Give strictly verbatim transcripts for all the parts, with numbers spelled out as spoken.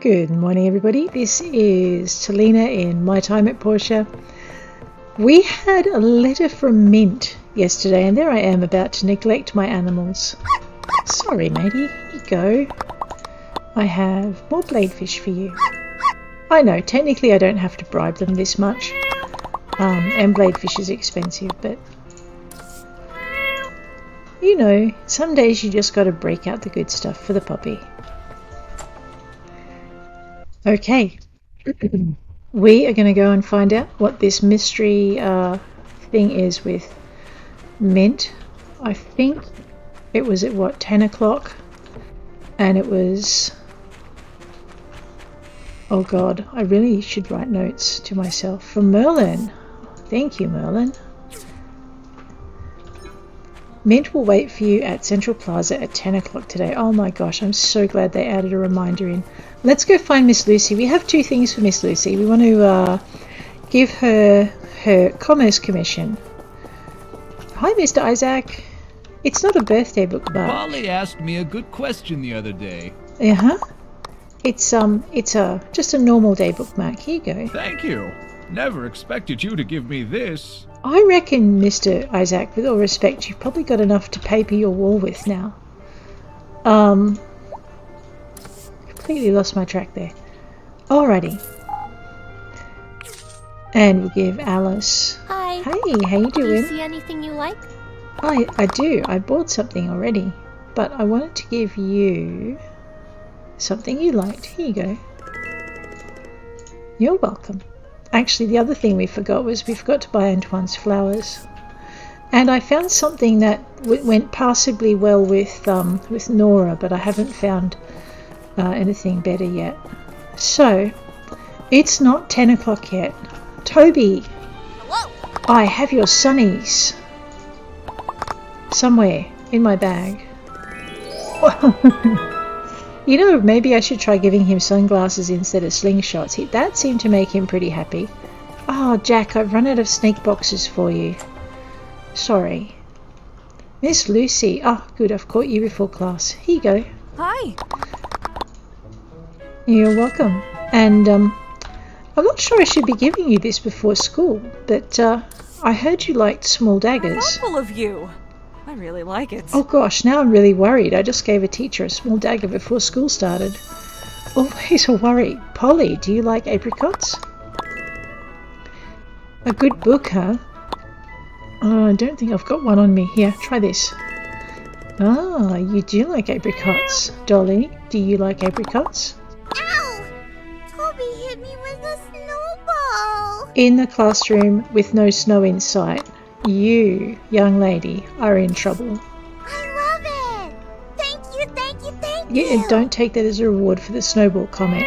Good morning, everybody. This is Talina in My Time at Portia. We had a letter from Mint yesterday, and there I am about to neglect my animals. Sorry, matey. Here you go. I have more bladefish for you. I know, technically I don't have to bribe them this much. Um, and bladefish is expensive, but... you know, some days you just gotta break out the good stuff for the puppy. Okay, we are going to go and find out what this mystery uh, thing is with Mint. I think it was at what, ten o'clock, and it was, oh god, I really should write notes to myself, from Merlin. Thank you, Merlin. Mint will wait for you at Central Plaza at ten o'clock today. Oh my gosh, I'm so glad they added a reminder in. Let's go find Miss Lucy. We have two things for Miss Lucy. We want to uh, give her her Commerce Commission. Hi, Mister Isaac. It's not a birthday book, but... Polly asked me a good question the other day. Uh-huh. It's, um, it's a, just a normal day book, Mark. Here you go. Thank you. Never expected you to give me this. I reckon, Mister Isaac, with all respect, you've probably got enough to paper your wall with now. Um, completely lost my track there. Alrighty. And we'll give Alice... Hi. Hey, how you doing? Do you see anything you like? I, I do. I bought something already. But I wanted to give you something you liked. Here you go. You're welcome. Actually, the other thing we forgot was we forgot to buy Antoine's flowers, and I found something that w went passably well with um, with Nora, but I haven't found uh, anything better yet. So it's not ten o'clock yet. Toby, hello. I have your sunnies somewhere in my bag. You know, maybe I should try giving him sunglasses instead of slingshots. He, that seemed to make him pretty happy. Oh, Jack, I've run out of snake boxes for you. Sorry. Miss Lucy. Oh, good, I've caught you before class. Here you go. Hi. You're welcome. And um, I'm not sure I should be giving you this before school, but uh, I heard you liked small daggers. All of you. I really like it. Oh gosh, now I'm really worried. I just gave a teacher a small dagger before school started. Always a worry. Polly, do you like apricots? A good book, huh? Oh, I don't think I've got one on me. Here, try this. Ah, you do like apricots. Dolly, do you like apricots? Ow! Toby hit me with a snowball! In the classroom with no snow in sight. You, young lady, are in trouble. I love it! Thank you, thank you, thank you! Yeah, and don't take that as a reward for the snowball comment.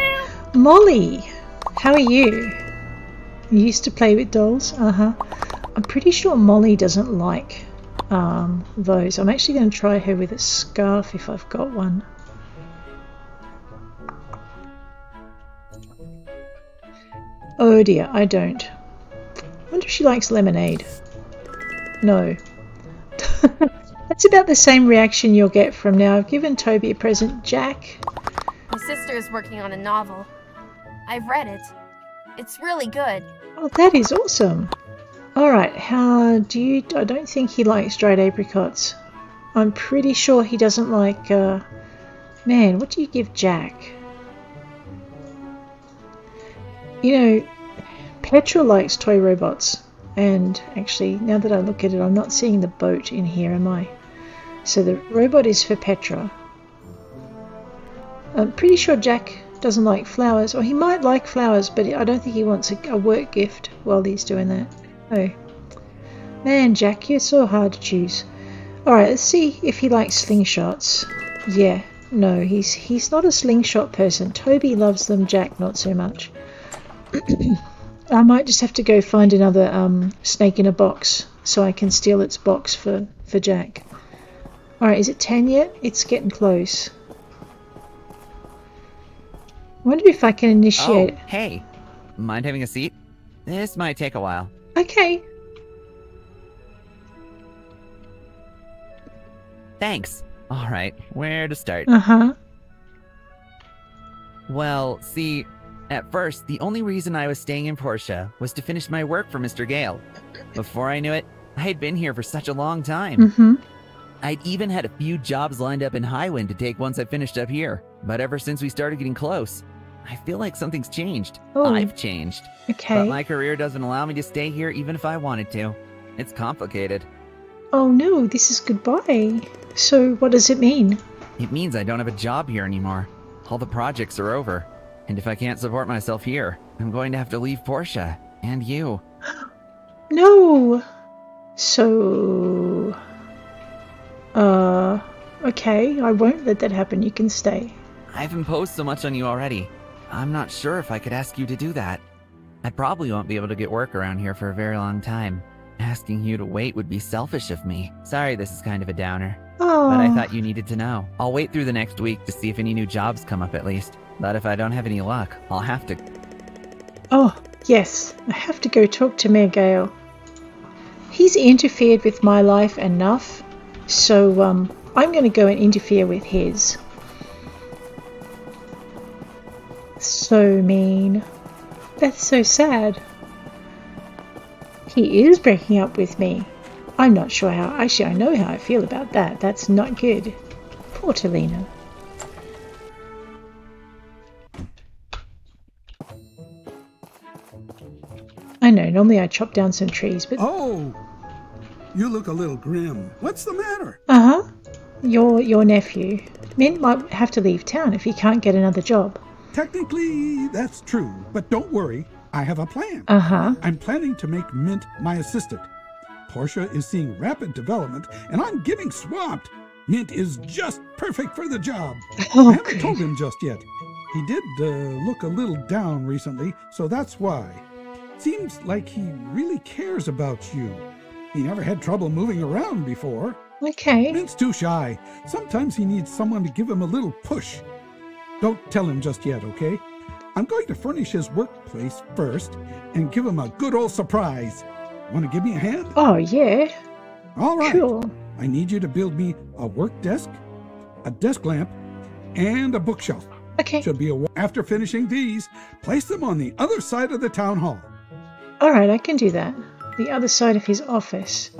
Molly, how are you? You used to play with dolls? Uh-huh. I'm pretty sure Molly doesn't like um, those. I'm actually going to try her with a scarf if I've got one. Oh dear, I don't. I wonder if she likes lemonade. No. That's about the same reaction you'll get from now. I've given Toby a present. Jack? My sister is working on a novel. I've read it. It's really good. Oh, that is awesome. Alright, how do you... I don't think he likes dried apricots. I'm pretty sure he doesn't like... Uh, man, what do you give Jack? You know, Petra likes toy robots. And actually, now that I look at it, I'm not seeing the boat in here, am I? So the robot is for Petra. I'm pretty sure Jack doesn't like flowers, or he might like flowers, but I don't think he wants a, a work gift while he's doing that. Oh. Man, Jack, you're so hard to choose. Alright, let's see if he likes slingshots. Yeah, no, he's, he's not a slingshot person. Toby loves them, Jack not so much. I might just have to go find another um, snake in a box so I can steal its box for, for Jack. Alright, is it ten yet? It's getting close. I wonder if I can initiate... Oh, hey. Mind having a seat? This might take a while. Okay. Thanks. Alright, where to start? Uh-huh. Well, see, at first, the only reason I was staying in Portia was to finish my work for Mister Gale. Before I knew it, I had been here for such a long time. Mm-hmm. I'd even had a few jobs lined up in Highwind to take once I finished up here. But ever since we started getting close, I feel like something's changed. Oh. I've changed. Okay. But my career doesn't allow me to stay here even if I wanted to. It's complicated. Oh no, this is goodbye. So what does it mean? It means I don't have a job here anymore. All the projects are over. And if I can't support myself here, I'm going to have to leave Portia. And you. No! So... Uh... Okay, I won't let that happen. You can stay. I've imposed so much on you already. I'm not sure if I could ask you to do that. I probably won't be able to get work around here for a very long time. Asking you to wait would be selfish of me. Sorry, this is kind of a downer. Oh. But I thought you needed to know. I'll wait through the next week to see if any new jobs come up at least. But if I don't have any luck, I'll have to... Oh, yes. I have to go talk to Mayor Gale. He's interfered with my life enough, so um, I'm going to go and interfere with his. So mean. That's so sad. He is breaking up with me. I'm not sure how... Actually, I know how I feel about that. That's not good. Poor Talina. I know, normally I chop down some trees, but... Oh! You look a little grim. What's the matter? Uh-huh. Your, your nephew. Mint might have to leave town if he can't get another job. Technically, that's true. But don't worry. I have a plan. Uh-huh. I'm planning to make Mint my assistant. Portia is seeing rapid development, and I'm getting swamped. Mint is just perfect for the job. Oh, I haven't good. told him just yet. He did uh, look a little down recently, so that's why. Seems like he really cares about you. He never had trouble moving around before. Okay. Mint's too shy. Sometimes he needs someone to give him a little push. Don't tell him just yet, okay? I'm going to furnish his workplace first and give him a good old surprise. Want to give me a hand? Oh, yeah. All right. Cool. I need you to build me a work desk, a desk lamp, and a bookshelf. Okay. Should be a After finishing these, place them on the other side of the town hall. All right, I can do that. The other side of his office.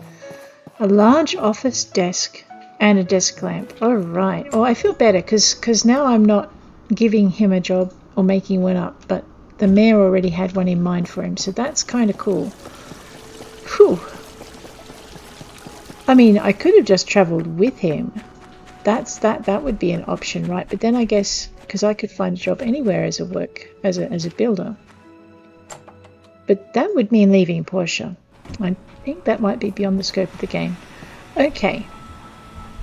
A large office desk and a desk lamp. All right. Oh, I feel better because because now I'm not giving him a job or making one up, but the mayor already had one in mind for him, so that's kind of cool. Whew. I mean, I could have just traveled with him. That's that that would be an option, right? But then I guess because I could find a job anywhere as a work as a as a builder. But that would mean leaving Portia. I think that might be beyond the scope of the game. Okay.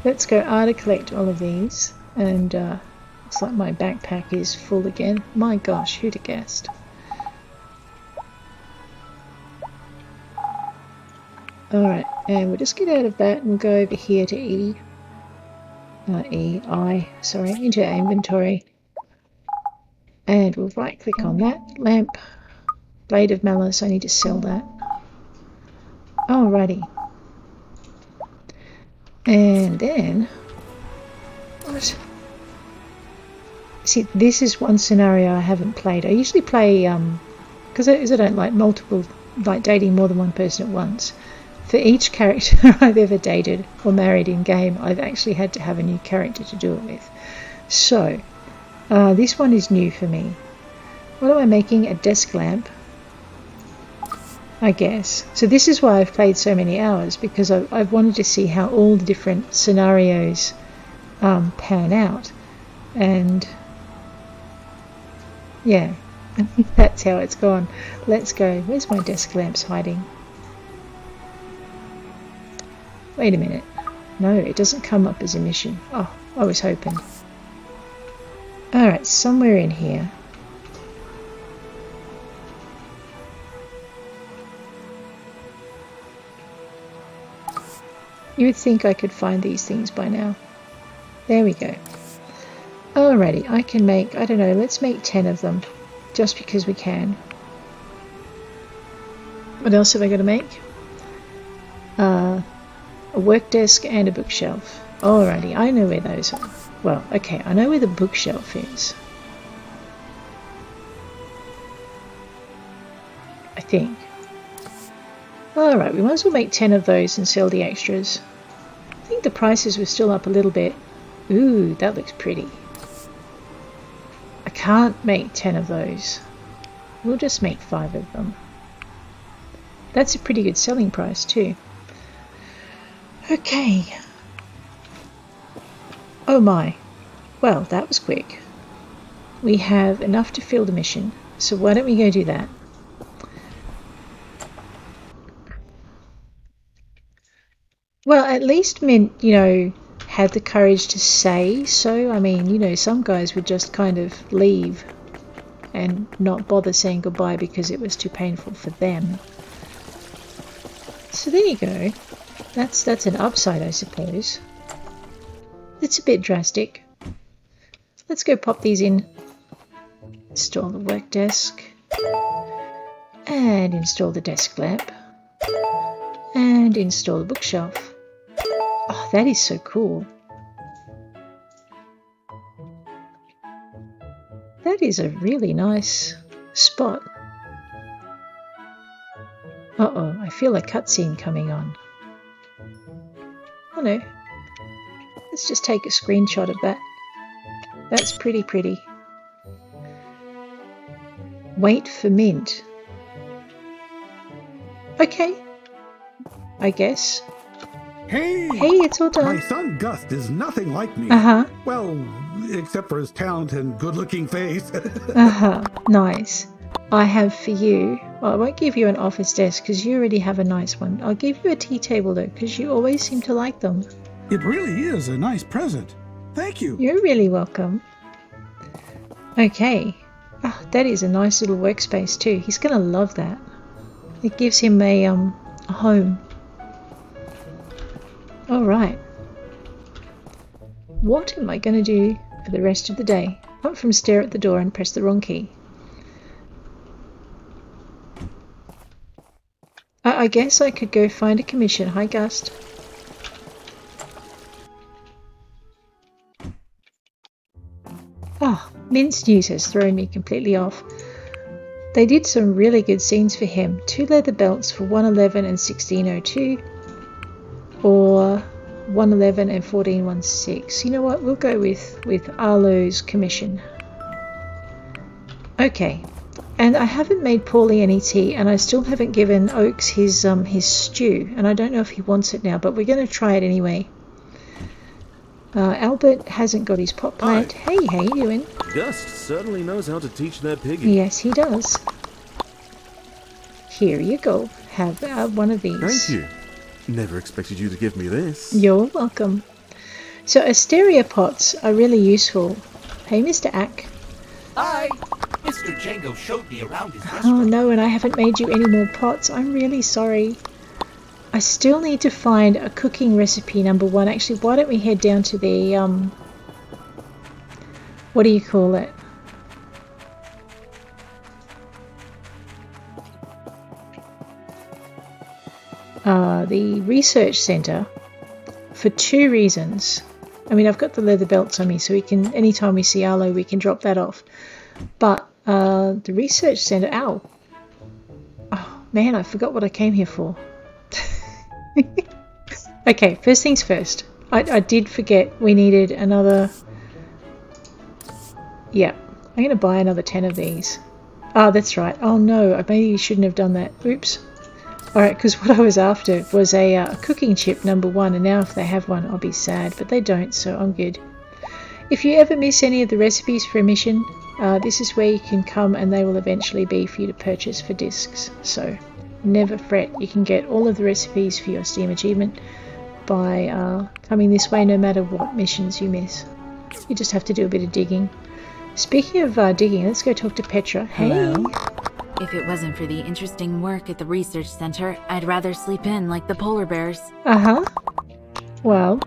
Let's go out to collect all of these, and uh looks like my backpack is full again. My gosh, who'd have guessed? Alright, and we'll just get out of that and go over here to E. Uh, e, I, sorry, into our inventory. And we'll right click on that. Lamp, Blade of Malice, I need to sell that. Alrighty. And then... What? See, this is one scenario I haven't played. I usually play, um, because I, I don't like multiple, like dating more than one person at once. For each character I've ever dated or married in game, I've actually had to have a new character to do it with. So, uh, this one is new for me. What am I making? A desk lamp, I guess. So this is why I've played so many hours, because I, I've wanted to see how all the different scenarios um, pan out. And... yeah, I think that's how it's gone. Let's go. Where's my desk lamps hiding? Wait a minute. No, it doesn't come up as a mission. Oh, I was hoping. Alright, somewhere in here. You would think I could find these things by now. There we go. Alrighty, I can make, I don't know, let's make ten of them, just because we can. What else have I got to make? Uh, a work desk and a bookshelf. Alrighty, I know where those are. Well, okay, I know where the bookshelf is. fifteen. Alright, we might as well make ten of those and sell the extras. I think the prices were still up a little bit. Ooh, that looks pretty. I can't make ten of those. We'll just make five of them. That's a pretty good selling price too. Okay. Oh my. Well, that was quick. We have enough to fill the mission, so why don't we go do that? Well, at least Mint, you know, had the courage to say so. I mean, you know, some guys would just kind of leave and not bother saying goodbye because it was too painful for them. So there you go. That's that's an upside, I suppose. It's a bit drastic. Let's go pop these in. Install the work desk. And install the desk lamp. And install the bookshelf. Oh, that is so cool. That is a really nice spot. Uh-oh, I feel a cutscene coming on. Oh no. Let's just take a screenshot of that. That's pretty pretty. Wait for Mint. Okay. I guess. Hey! Hey, it's all done. My son Gust is nothing like me. Uh-huh. Well, except for his talent and good-looking face. Uh-huh. Nice. I have for you... Well, I won't give you an office desk because you already have a nice one. I'll give you a tea table, though, because you always seem to like them. It really is a nice present. Thank you. You're really welcome. Okay. Oh, that is a nice little workspace too. He's going to love that. It gives him a, um, a home. Alright. What am I going to do for the rest of the day? Apart from stare at the door and press the wrong key. I, I guess I could go find a commission. Hi, Gust. Oh, Mint's news has thrown me completely off. They did some really good scenes for him. Two leather belts for one eleven and sixteen oh two, or one eleven and fourteen sixteen. You know what? We'll go with, with Arlo's commission. Okay. And I haven't made Polly any tea, and I still haven't given Oaks his, um, his stew. And I don't know if he wants it now, but we're going to try it anyway. Uh, Albert hasn't got his pot plant. Hi. Hey, how you doing? Gust certainly knows how to teach that piggy. Yes, he does. Here you go. Have uh, one of these. Thank you. Never expected you to give me this. You're welcome. So Asteria pots are really useful. Hey, Mister Ack. Hi. Mister Django showed me around his restaurant. Oh no, and I haven't made you any more pots. I'm really sorry. I still need to find a cooking recipe number one. Actually, why don't we head down to the, um, what do you call it? Uh, the research center, for two reasons. I mean, I've got the leather belts on me, so we can, anytime we see Arlo, we can drop that off. But, uh, the research center, ow. Oh man, I forgot what I came here for. Okay, first things first. I, I did forget we needed another... Yeah, I'm going to buy another ten of these. Oh, that's right. Oh no, I maybe shouldn't have done that. Oops. Alright, because what I was after was a uh, cooking chip number one, and now if they have one, I'll be sad. But they don't, so I'm good. If you ever miss any of the recipes for a mission, uh, this is where you can come and they will eventually be for you to purchase for discs. So... never fret, you can get all of the recipes for your Steam achievement by uh, coming this way no matter what missions you miss. You just have to do a bit of digging. Speaking of uh, digging, let's go talk to Petra. Hey! Hello. If it wasn't for the interesting work at the research center, I'd rather sleep in like the polar bears. Uh-huh. Well,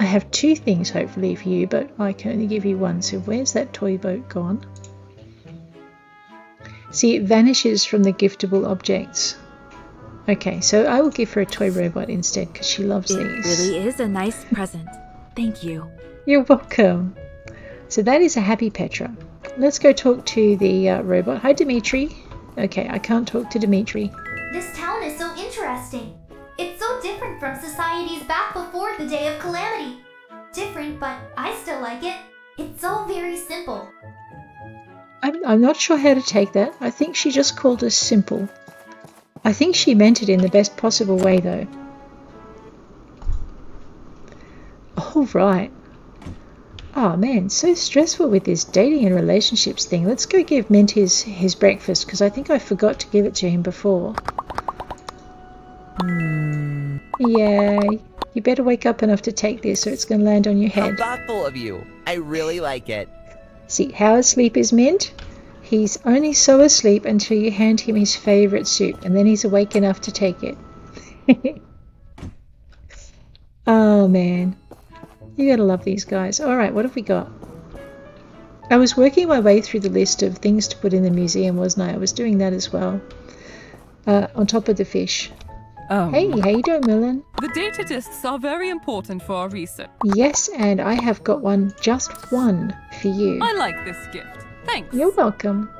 I have two things hopefully for you, but I can only give you one. So where's that toy boat gone? See, it vanishes from the giftable objects. Okay, so I will give her a toy robot instead because she loves these. It really is a nice present. Thank you. You're welcome. So that is a happy Petra. Let's go talk to the uh, robot. Hi, Dimitri. Okay, I can't talk to Dimitri. This town is so interesting. It's so different from societies back before the day of calamity. Different, but I still like it. It's so very simple. I'm, I'm not sure how to take that. I think she just called us simple. I think she meant it in the best possible way, though. All right. Oh, man, so stressful with this dating and relationships thing. Let's go give Mint his, his breakfast, because I think I forgot to give it to him before. Mm. Yeah, you better wake up enough to take this, or it's going to land on your head. How thoughtful of you. I really like it. See, how asleep is Mint? He's only so asleep until you hand him his favorite soup, and then he's awake enough to take it. Oh, man. You gotta love these guys. Alright, what have we got? I was working my way through the list of things to put in the museum, wasn't I? I was doing that as well. Uh, on top of the fish. Um, hey, how you doing, Merlin? The data discs are very important for our research. Yes, and I have got one, just one, for you. I like this gift. Thanks. You're welcome.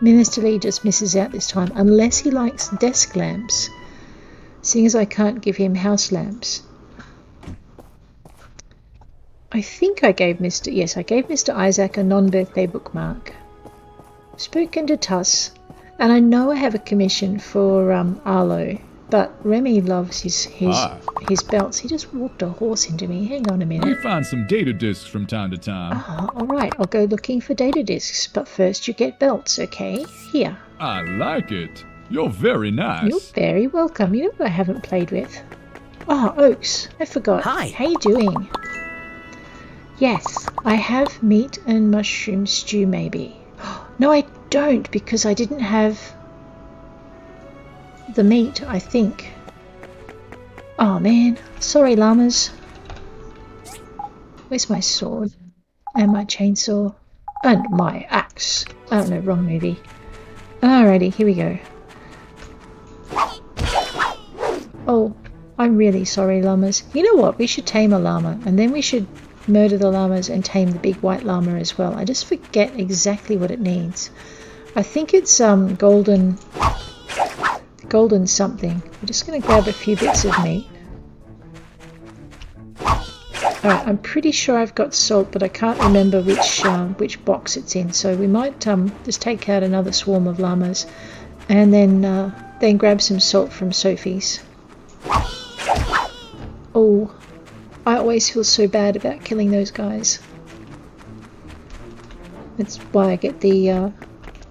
Minister Lee just misses out this time, unless he likes desk lamps, seeing as I can't give him house lamps. I think I gave Mister Yes, I gave Mister Isaac a non-birthday bookmark. Spoken to Tuss, and I know I have a commission for um, Arlo, but Remy loves his his, ah. his belts. He just walked a horse into me. Hang on a minute. We find some data discs from time to time. Oh, all right. I'll go looking for data discs, but first you get belts, okay? Here. I like it. You're very nice. You're very welcome. You know what I haven't played with? Oh, Oaks. I forgot. Hi. How you doing? Yes, I have meat and mushroom stew, maybe. No, I don't, because I didn't have... the meat, I think. Oh man, sorry llamas. Where's my sword? And my chainsaw? And my axe. Oh no, wrong movie. Alrighty, here we go. Oh, I'm really sorry llamas. You know what, we should tame a llama, and then we should murder the llamas and tame the big white llama as well. I just forget exactly what it needs. I think it's um, golden... golden something. I'm just going to grab a few bits of meat. Alright, I'm pretty sure I've got salt, but I can't remember which uh, which box it's in, so we might um, just take out another swarm of llamas and then uh, then grab some salt from Sophie's. Oh, I always feel so bad about killing those guys. That's why I get the, uh,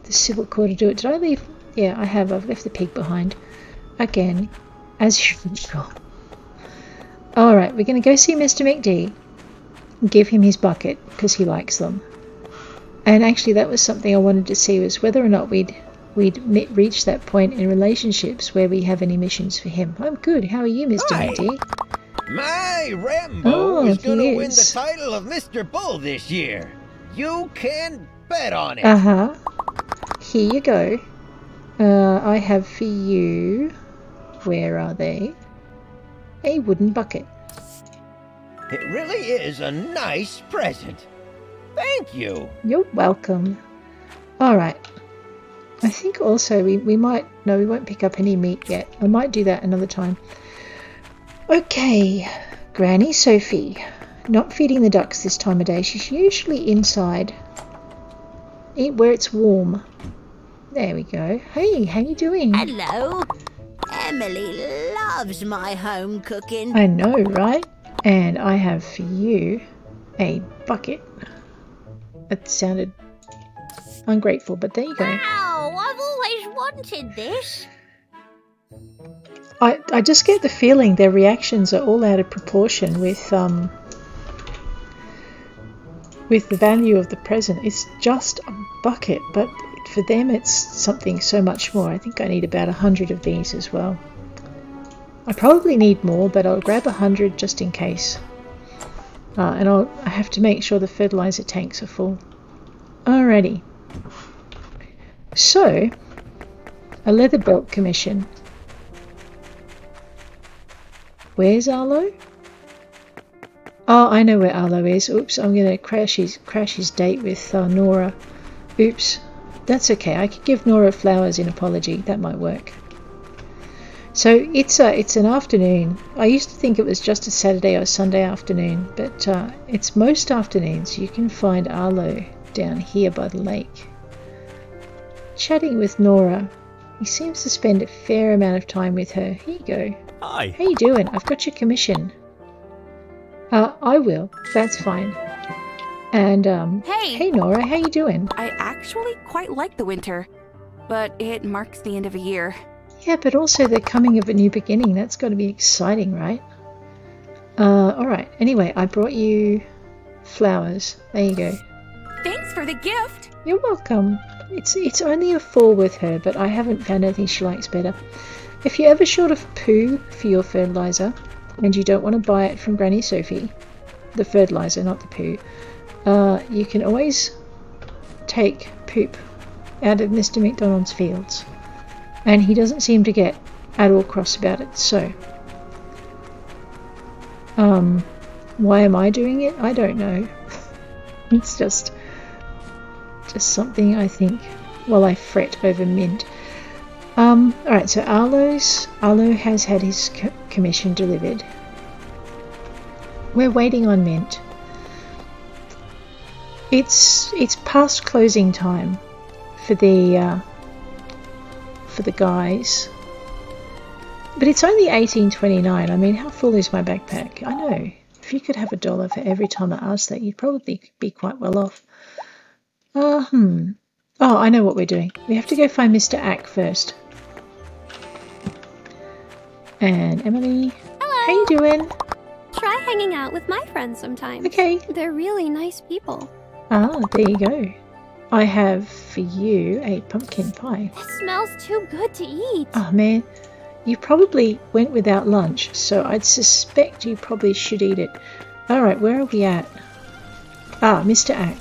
the civil corps to do it. Did I leave... Yeah, I have. I've left the pig behind. Again, as usual. Alright, we're going to go see Mister McDee and give him his bucket, because he likes them. And actually, that was something I wanted to see, was whether or not we'd, we'd reached that point in relationships where we have any missions for him. I'm good. How are you, Mister Hi. McDee? My Rambo oh, is going to win the title of Mister Bull this year. You can bet on it. Uh-huh. Here you go. Uh, I have for you, where are they? A wooden bucket. It really is a nice present. Thank you. You're welcome. All right. I think also we, we might, no, we won't pick up any meat yet. I might do that another time. Okay, Granny Sophie. Not feeding the ducks this time of day. She's usually inside. Eat where it's warm. There we go. Hey, how you doing? Hello. Emily loves my home cooking. I know, right? And I have for you a bucket. That sounded ungrateful, but there you go. Wow, I've always wanted this. I, I just get the feeling their reactions are all out of proportion with um with the value of the present. It's just a bucket, but for them it's something so much more. I think I need about a hundred of these as well. I probably need more, but I'll grab a hundred just in case. Uh, and I'll I have to make sure the fertilizer tanks are full. Alrighty. So, a leather belt commission. Where's Arlo? Oh, I know where Arlo is. Oops, I'm going to crash his, crash his date with uh, Nora. Oops. That's okay. I could give Nora flowers in apology. That might work. So it's a, it's an afternoon. I used to think it was just a Saturday or Sunday afternoon, but uh, it's most afternoons. You can find Arlo down here by the lake, chatting with Nora. He seems to spend a fair amount of time with her. Here you go. Hi. How you doing? I've got your commission. Uh, I will. That's fine. And um, hey, hey Nora, how you doing? I actually quite like the winter, but it marks the end of a year. Yeah, but also the coming of a new beginning. That's got to be exciting, right? Uh, all right. Anyway, I brought you flowers. There you go. Thanks for the gift. You're welcome. It's it's only a four with her, but I haven't found anything she likes better. If you're ever short of poo for your fertilizer and you don't want to buy it from Granny Sophie, the fertilizer, not the poo, uh, you can always take poop out of Mister McDonald's fields. And he doesn't seem to get at all cross about it, so um why am I doing it? I don't know. It's just just something I think while I fret over Mint. Um all right, so Arlo's Arlo has had his co commission delivered. We're waiting on Mint. It's it's past closing time for the uh for the guys, but it's only eighteen twenty-nine. I mean, how full is my backpack? I know, if you could have a dollar for every time I asked that, you'd probably be quite well off. Uh, hmm. Oh, I know what we're doing. We have to go find Mister Ack first. And Emily, hello. How you doing? Try hanging out with my friends sometime. Okay. They're really nice people. Ah, there you go. I have for you a pumpkin pie. This smells too good to eat. Oh man, you probably went without lunch, so I'd suspect you probably should eat it. Alright, where are we at? Ah, Mister Ack.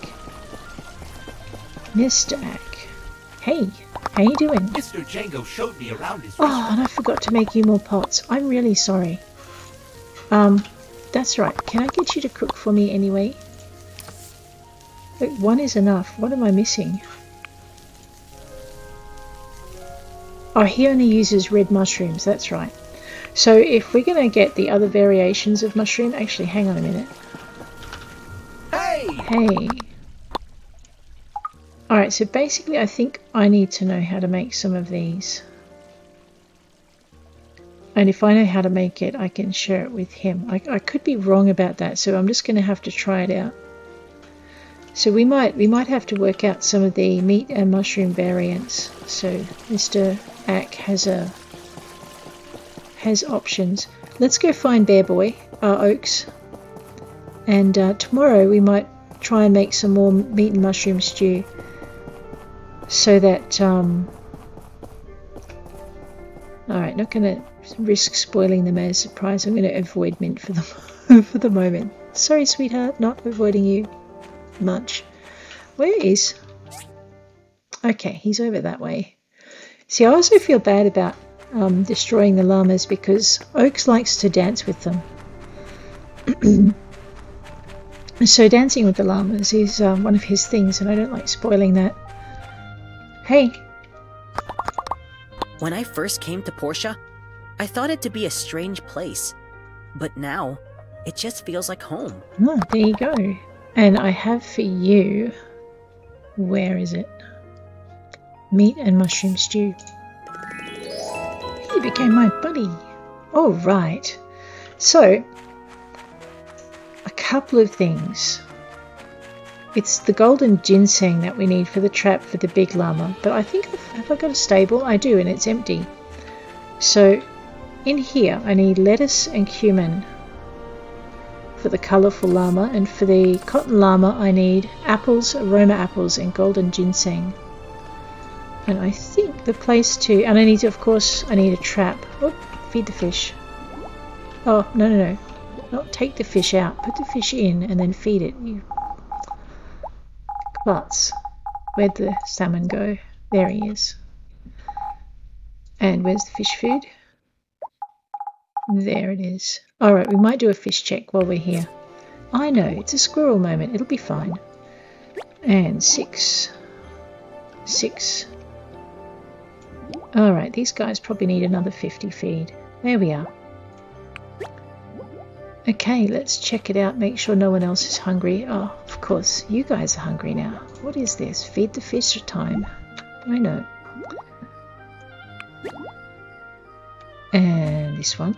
Mister Ack. Hey, how you doing? Mister Django showed me around his restaurant. Oh, and I forgot to make you more pots. I'm really sorry. Um, that's right. Can I get you to cook for me anyway? Look, one is enough. What am I missing? Oh, he only uses red mushrooms. That's right. So if we're going to get the other variations of mushroom... Actually, hang on a minute. Hey! Hey. Alright, so basically I think I need to know how to make some of these. And if I know how to make it, I can share it with him. I, I could be wrong about that, so I'm just going to have to try it out. So we might we might have to work out some of the meat and mushroom variants. So Mister Ack has a has options. Let's go find Bear Boy, uh, Oaks, and uh, tomorrow we might try and make some more meat and mushroom stew, so that um, all right. Not going to risk spoiling them as a surprise. I'm going to avoid Mint for the for the moment. Sorry, sweetheart, not avoiding you. Much. Where is? Okay, he's over that way. See, I also feel bad about um, destroying the llamas because Oaks likes to dance with them. So dancing with the llamas is um, one of his things, and I don't like spoiling that. Hey. When I first came to Portia, I thought it to be a strange place, but now it just feels like home. Oh, there you go. And I have for you, where is it? Meat and mushroom stew. He became my buddy. All right. So, a couple of things. It's the golden ginseng that we need for the trap for the big llama. But I think, have I got a stable? I do, and it's empty. So, in here, I need lettuce and cumin. For the colourful llama, and for the cotton llama I need apples, aroma apples, and golden ginseng. And I think the place to, and I need to, of course, I need a trap. Oop, feed the fish. Oh, no, no, no. Not take the fish out. Put the fish in and then feed it. You klutz. Where'd the salmon go? There he is. And where's the fish food? There it is. Alright, we might do a fish check while we're here. I know, it's a squirrel moment. It'll be fine. And six. six. Alright, these guys probably need another fifty feed. There we are. Okay, let's check it out, make sure no one else is hungry. Oh, of course, you guys are hungry now. What is this? Feed the fish time. I know. And this one.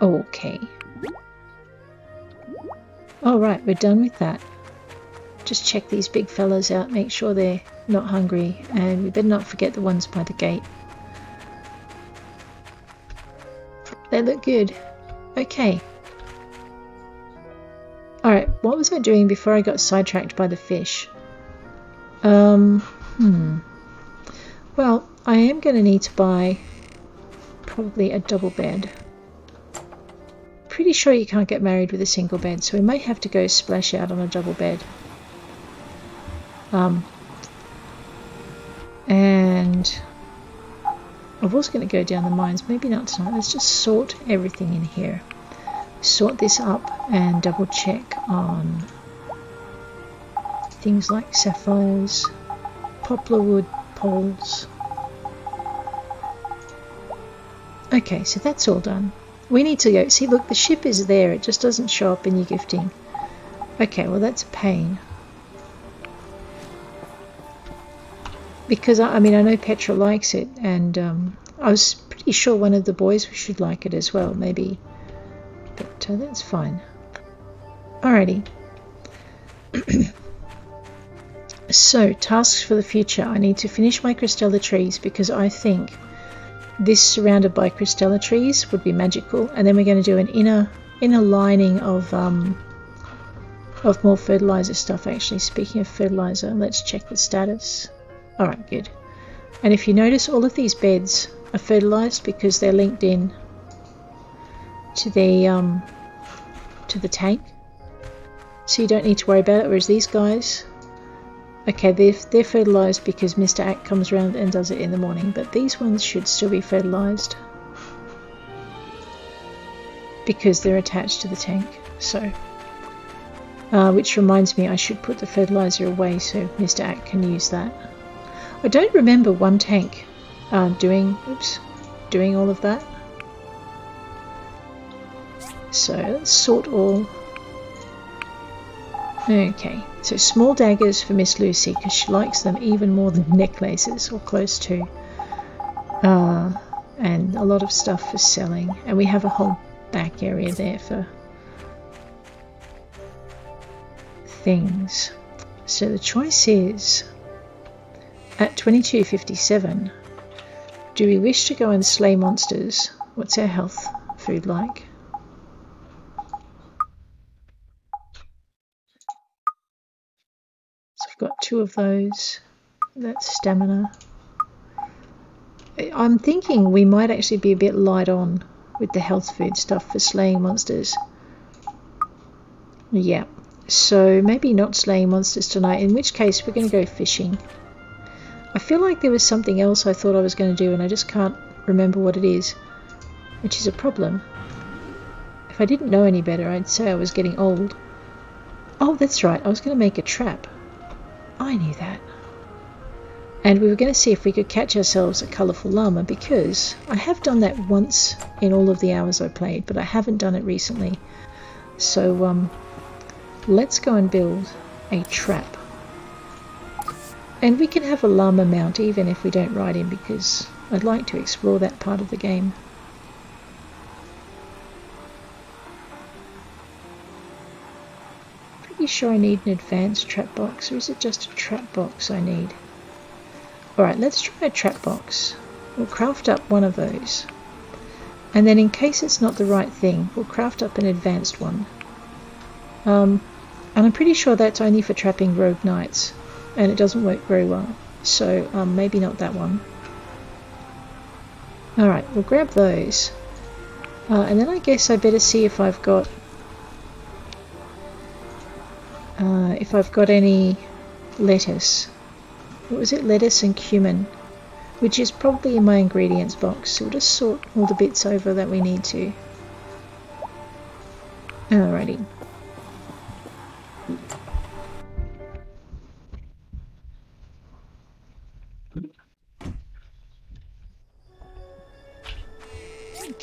Okay. Alright, we're done with that. Just check these big fellas out, make sure they're not hungry, and we better not forget the ones by the gate. They look good. Okay. Alright, what was I doing before I got sidetracked by the fish? Um, hmm. Well, I am going to need to buy probably a double bed. Pretty sure you can't get married with a single bed, so we might have to go splash out on a double bed. Um, and I was going to go down the mines, maybe not tonight. Let's just sort everything in here. Sort this up and double check on things like sapphires, poplar wood poles. Okay, so that's all done. We need to go. See, look, the ship is there. It just doesn't show up in your gifting. Okay, well, that's a pain. Because, I mean, I know Petra likes it, and um, I was pretty sure one of the boys should like it as well, maybe. But uh, that's fine. Alrighty. So, tasks for the future. I need to finish my Christella trees, because I think this surrounded by Christella trees would be magical. And then we're going to do an inner, inner lining of... Um, of more fertilizer stuff, actually. Speaking of fertilizer, let's check the status. Alright, good. And if you notice, all of these beds are fertilized because they're linked in to the um, to the tank. So you don't need to worry about it, whereas these guys, okay, they're, they're fertilized because Mister Ack comes around and does it in the morning, but these ones should still be fertilized because they're attached to the tank. So, uh, which reminds me, I should put the fertilizer away so Mister Ack can use that. I don't remember one tank uh, doing, oops, doing all of that. So let's sort all. Okay, so small daggers for Miss Lucy because she likes them even more than necklaces, or close to. Uh, and a lot of stuff for selling, and we have a whole back area there for things. So the choice is. At twenty-two fifty-seven, do we wish to go and slay monsters? What's our health food like? So I've got two of those. That's stamina. I'm thinking we might actually be a bit light on with the health food stuff for slaying monsters. Yeah, so maybe not slaying monsters tonight, in which case we're going to go fishing. I feel like there was something else I thought I was going to do and I just can't remember what it is, which is a problem. If I didn't know any better, I'd say I was getting old. Oh, that's right, I was going to make a trap. I knew that. And we were going to see if we could catch ourselves a colourful llama, because I have done that once in all of the hours I played, but I haven't done it recently. So um, let's go and build a trap. And we can have a llama mount even if we don't ride him, because I'd like to explore that part of the game. Pretty sure I need an advanced trap box, or is it just a trap box I need? Alright, let's try a trap box. We'll craft up one of those. And then in case it's not the right thing, we'll craft up an advanced one. Um, and I'm pretty sure that's only for trapping rogue knights. And it doesn't work very well, so um, maybe not that one. Alright, we'll grab those. Uh, and then I guess I better see if I've got uh, if I've got any lettuce. What was it? Lettuce and cumin, which is probably in my ingredients box. So we'll just sort all the bits over that we need to. Alrighty.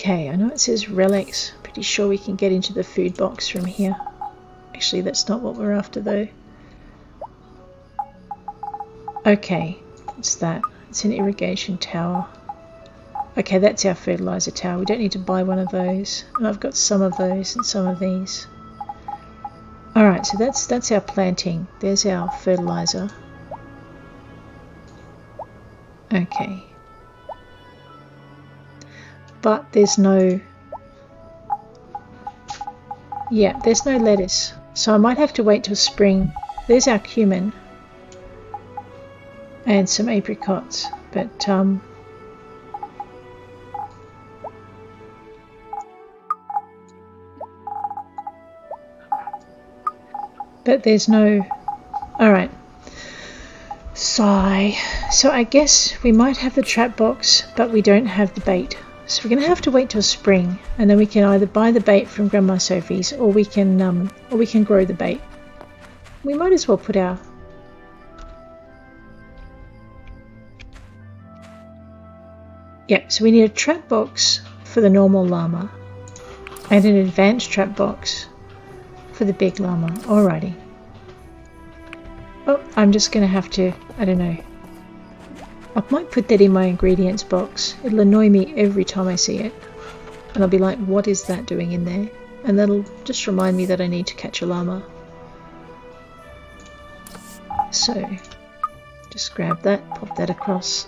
Okay, I know it says relics. Pretty sure we can get into the food box from here. Actually, that's not what we're after though. Okay, it's that. It's an irrigation tower. Okay, that's our fertilizer tower. We don't need to buy one of those. And I've got some of those and some of these. Alright, so that's that's our planting. There's our fertilizer. Okay. But there's no... Yeah, there's no lettuce. So I might have to wait till spring. There's our cumin. And some apricots. But, um... But there's no... Alright. Sigh. So I guess we might have the trap box, but we don't have the bait. So we're going to have to wait till spring, and then we can either buy the bait from Grandma Sophie's, or we can um, or we can grow the bait. We might as well put our... Yep, so we need a trap box for the normal llama, and an advanced trap box for the big llama. Alrighty. Oh, I'm just gonna have to, I don't know. I might put that in my ingredients box. It'll annoy me every time I see it. And I'll be like, what is that doing in there? And that'll just remind me that I need to catch a llama. So, just grab that, pop that across.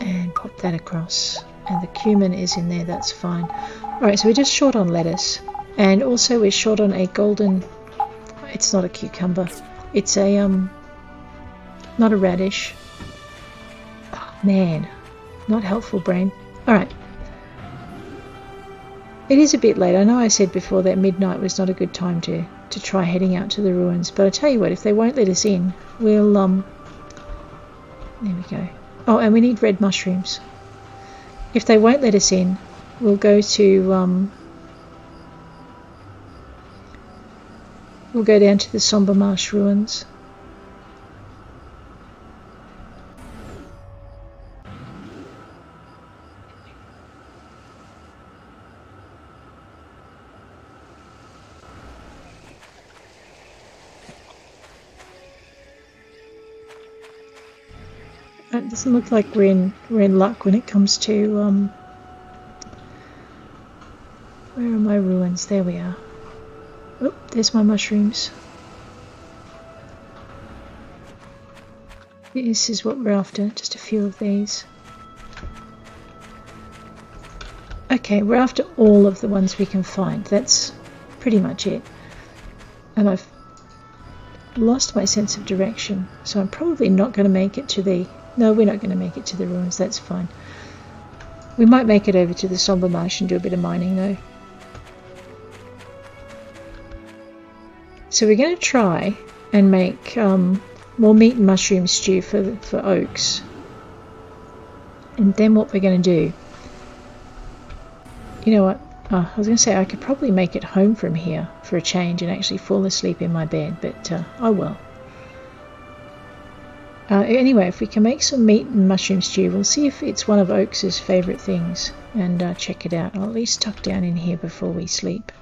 And pop that across. And the cumin is in there, that's fine. Alright, so we're just short on lettuce, and also we're short on a golden, it's not a cucumber, it's a, um, not a radish. Oh, man, not helpful, brain. Alright. It is a bit late. I know I said before that midnight was not a good time to, to try heading out to the ruins, but I tell you what, if they won't let us in, we'll, um, there we go. Oh, and we need red mushrooms. If they won't let us in, we'll go to, um, we'll go down to the Somber Marsh ruins. It doesn't look like we're in, we're in luck when it comes to, um, where are my ruins? There we are. Oh, there's my mushrooms. This is what we're after, just a few of these. Okay, we're after all of the ones we can find. That's pretty much it. And I've lost my sense of direction, so I'm probably not going to make it to the... No, we're not going to make it to the ruins, that's fine. We might make it over to the Somber Marsh and do a bit of mining, though. So we're going to try and make um, more meat and mushroom stew for, for Oaks. And then what we're going to do... You know what? Oh, I was going to say I could probably make it home from here for a change and actually fall asleep in my bed, but uh, I will. Uh, anyway, if we can make some meat and mushroom stew, we'll see if it's one of Oaks' favourite things and uh, check it out. I'll at least tuck down in here before we sleep.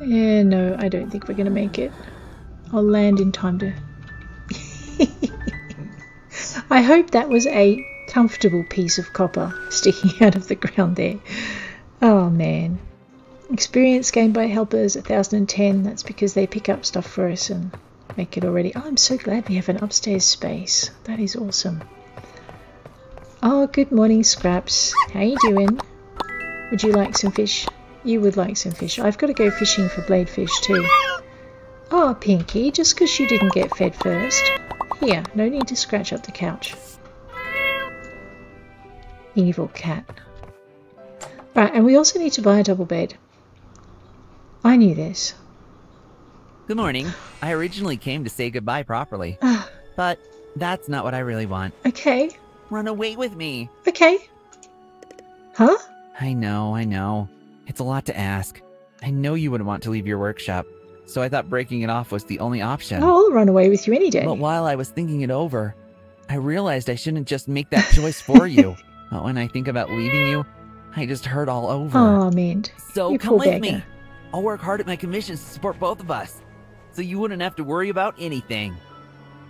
Yeah, no, I don't think we're going to make it. I'll land in time to... I hope that was a comfortable piece of copper sticking out of the ground there. Oh, man. Experience gained by helpers, one thousand ten. That's because they pick up stuff for us and make it already. Oh, I'm so glad we have an upstairs space. That is awesome. Oh, good morning, Scraps. How you doing? Would you like some fish? You would like some fish. I've got to go fishing for bladefish too. Oh, Pinky, just because you didn't get fed first. Here, no need to scratch up the couch. Evil cat. Right, and we also need to buy a double bed. I knew this. Good morning. I originally came to say goodbye properly. But that's not what I really want. Okay. Run away with me. Okay. Huh? I know, I know. It's a lot to ask. I know you wouldn't want to leave your workshop, so I thought breaking it off was the only option. I'll run away with you any day. But while I was thinking it over, I realized I shouldn't just make that choice for you. But when I think about leaving you, I just hurt all over. Oh, man. So come with me. I'll work hard at my commissions to support both of us, so you wouldn't have to worry about anything.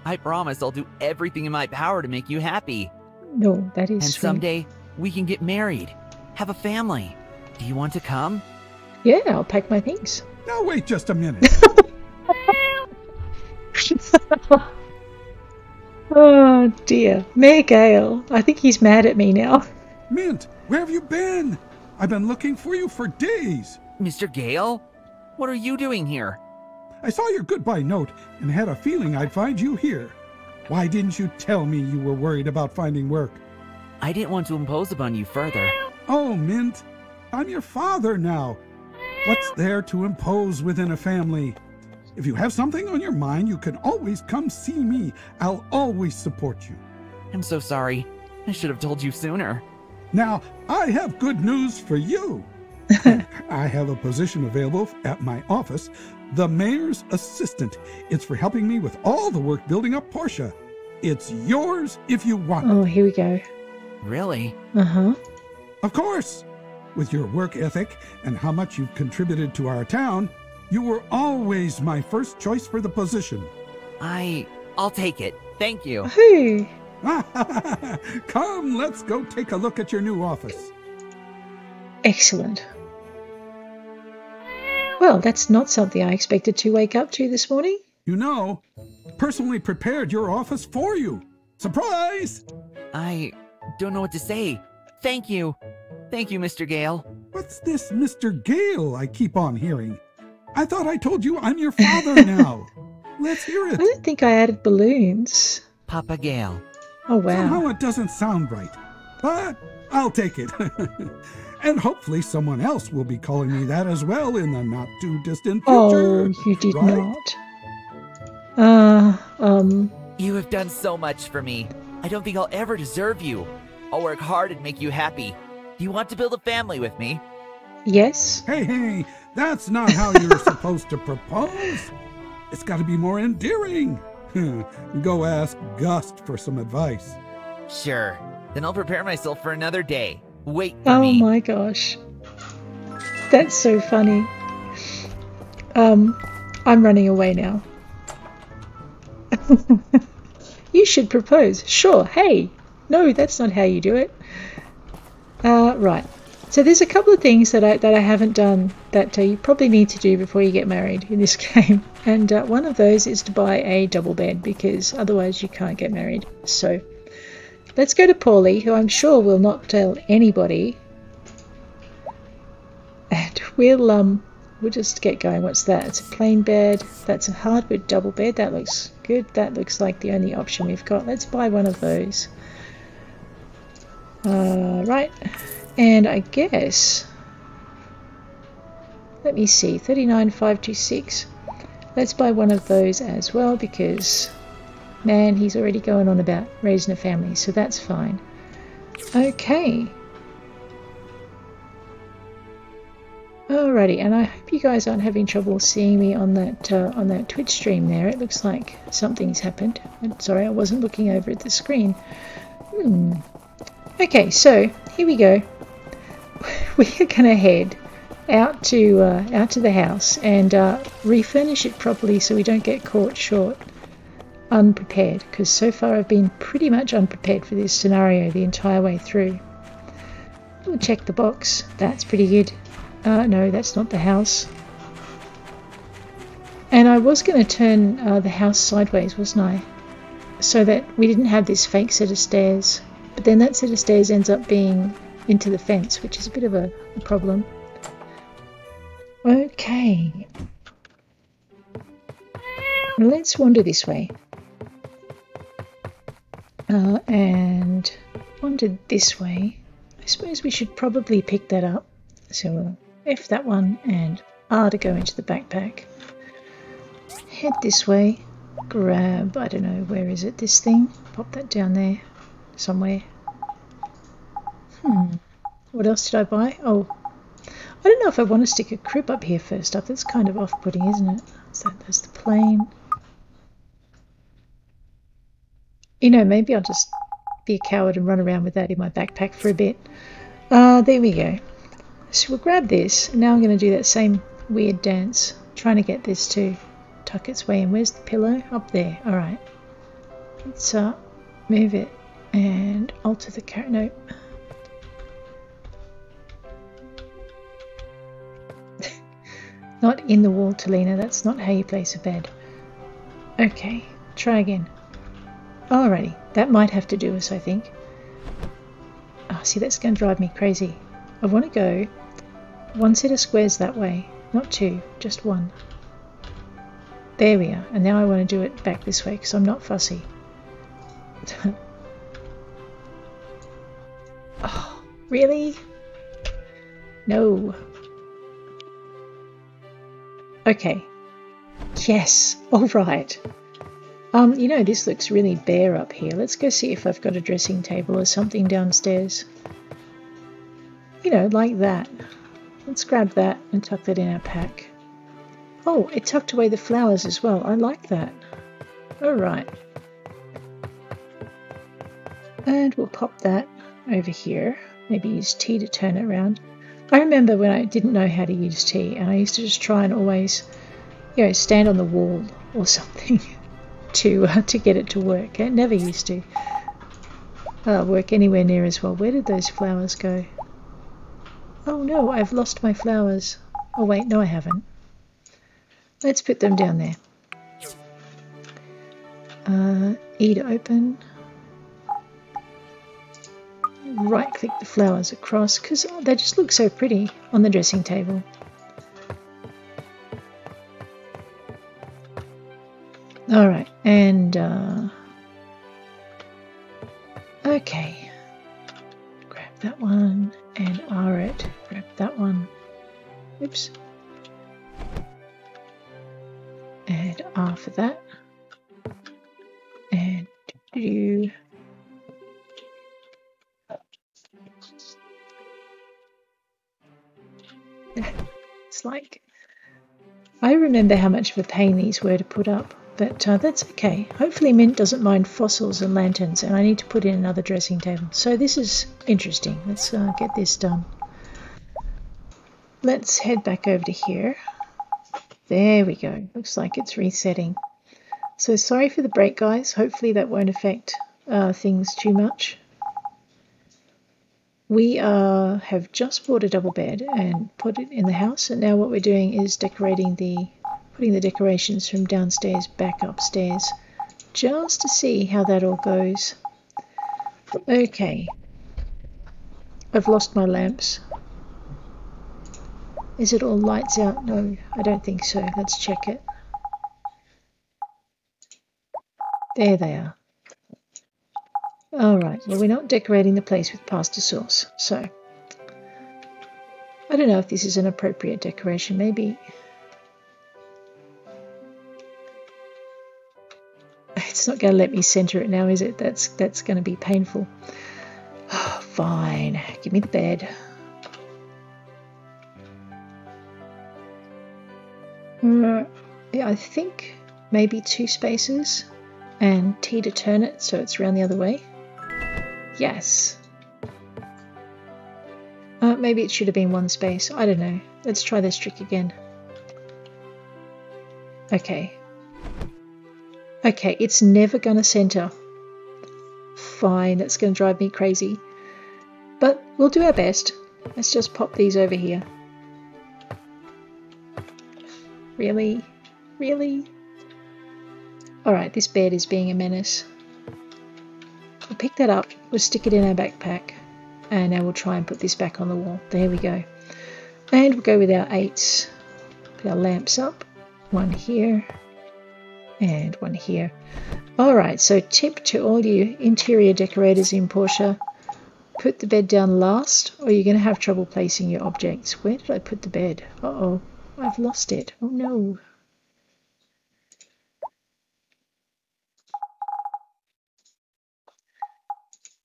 I promise I'll do everything in my power to make you happy. No, that is and true. Someday we can get married, have a family. Do you want to come? Yeah, I'll pack my things. Now wait just a minute. Oh dear, Mayor Gale. I think he's mad at me now. Mint, where have you been? I've been looking for you for days. Mister Gale, what are you doing here? I saw your goodbye note and had a feeling I'd find you here. Why didn't you tell me you were worried about finding work? I didn't want to impose upon you further. Oh, Mint, I'm your father now. What's there to impose within a family? If you have something on your mind, you can always come see me. I'll always support you. I'm so sorry. I should have told you sooner. Now, I have good news for you. I have a position available at my office, the mayor's assistant. It's for helping me with all the work building up Portia. It's yours if you want. Oh, here we go. Really? Uh-huh. Of course. With your work ethic and how much you've contributed to our town, you were always my first choice for the position. I... I'll take it. Thank you. Hey. Come, let's go take a look at your new office. Excellent. Well, that's not something I expected to wake up to this morning. You know, personally prepared your office for you. Surprise! I don't know what to say. Thank you. Thank you, Mister Gale. What's this Mister Gale I keep on hearing? I thought I told you I'm your father now. Let's hear it. I don't think I added balloons. Papa Gale. Oh, wow. Somehow it doesn't sound right, but I'll take it. And hopefully someone else will be calling me that as well in the not-too-distant future. Oh, you did right? not. Uh, um... You have done so much for me. I don't think I'll ever deserve you. I'll work hard and make you happy. Do you want to build a family with me? Yes. Hey, hey, that's not how you're supposed to propose. It's got to be more endearing. Go ask Gust for some advice. Sure. Then I'll prepare myself for another day. Wait for oh me. My gosh, that's so funny. Um, I'm running away now. You should propose. Sure. Hey, no, that's not how you do it. Uh, right. So there's a couple of things that I that I haven't done that uh, you probably need to do before you get married in this game, and uh, one of those is to buy a double bed because otherwise you can't get married. So. Let's go to Polly, who I'm sure will not tell anybody. And we'll, um, we'll just get going. What's that? It's a plain bed. That's a hardwood double bed. That looks good. That looks like the only option we've got. Let's buy one of those. Uh, right. And I guess... Let me see. thirty-nine five two six. Let's buy one of those as well because... Man, he's already going on about raising a family, so that's fine. Okay. Alrighty, and I hope you guys aren't having trouble seeing me on that uh, on that Twitch stream there. It looks like something's happened. I'm sorry, I wasn't looking over at the screen. Hmm. Okay, so here we go. We're going to head out to uh, out to the house and uh, refurnish it properly so we don't get caught short. Unprepared, because so far I've been pretty much unprepared for this scenario the entire way through. We'll check the box. That's pretty good. Uh, no, that's not the house. And I was going to turn uh, the house sideways, wasn't I? So that we didn't have this fake set of stairs. But then that set of stairs ends up being into the fence, which is a bit of a, a problem. Okay. Let's wander this way. Uh, and wandered this way. I suppose we should probably pick that up. So we'll F that one and R to go into the backpack. Head this way. Grab, I don't know, where is it, this thing? Pop that down there somewhere. Hmm. What else did I buy? Oh, I don't know if I want to stick a crib up here first up. That's kind of off-putting, isn't it? So there's the plane. You know, maybe I'll just be a coward and run around with that in my backpack for a bit. Uh, there we go. So we'll grab this. Now I'm going to do that same weird dance. Trying to get this to tuck its way in. Where's the pillow? Up there. All right. Let's uh, move it and alter the car. Nope. Not in the wall, Talina. That's not how you place a bed. Okay. Try again. Alrighty. That might have to do us, I think. Ah, oh, see, that's going to drive me crazy. I want to go one set of squares that way. Not two, just one. There we are. And now I want to do it back this way because I'm not fussy. Oh, really? No. Okay. Yes. All right. Um, you know, this looks really bare up here. Let's go see if I've got a dressing table or something downstairs. You know, like that. Let's grab that and tuck that in our pack. Oh, it tucked away the flowers as well. I like that. All right. And we'll pop that over here. Maybe use tea to turn it around. I remember when I didn't know how to use tea, and I used to just try and always, you know, stand on the wall or something to uh, to get it to work. It never used to uh, work anywhere near as well. Where did those flowers go? Oh no, I've lost my flowers. Oh wait, no I haven't. Let's put them down there. Uh, E to open. Right click the flowers across because they just look so pretty on the dressing table. Alright, and uh, okay. Grab that one. And R it. Grab that one. Oops. And R for that. And do. It's like I remember how much of a pain these were to put up, but uh, that's okay. Hopefully Mint doesn't mind fossils and lanterns, and I need to put in another dressing table. So this is interesting. Let's uh, get this done. Let's head back over to here. There we go. Looks like it's resetting. So sorry for the break, guys. Hopefully that won't affect uh, things too much. We uh, have just bought a double bed and put it in the house, and now what we're doing is decorating the, putting the decorations from downstairs back upstairs, just to see how that all goes. Okay, I've lost my lamps. Is it all lights out? No, I don't think so. Let's check it. There they are. Alright, well we're not decorating the place with pasta sauce, so I don't know if this is an appropriate decoration, maybe. It's not going to let me centre it now, is it? That's that's going to be painful. Oh, fine, give me the bed. Mm, yeah, I think maybe two spaces and T to turn it so it's round the other way. Yes. Uh, maybe it should have been one space. I don't know. Let's try this trick again. Okay. Okay, it's never going to centre. Fine, that's going to drive me crazy. But we'll do our best. Let's just pop these over here. Really? Really? Alright, this bed is being a menace. We'll pick that up, we'll stick it in our backpack, and now we'll try and put this back on the wall. There we go. And we'll go with our eights. Put our lamps up. One here. And one here. Alright, so tip to all you interior decorators in Portia. Put the bed down last, or you're going to have trouble placing your objects. Where did I put the bed? Uh-oh. I've lost it. Oh no.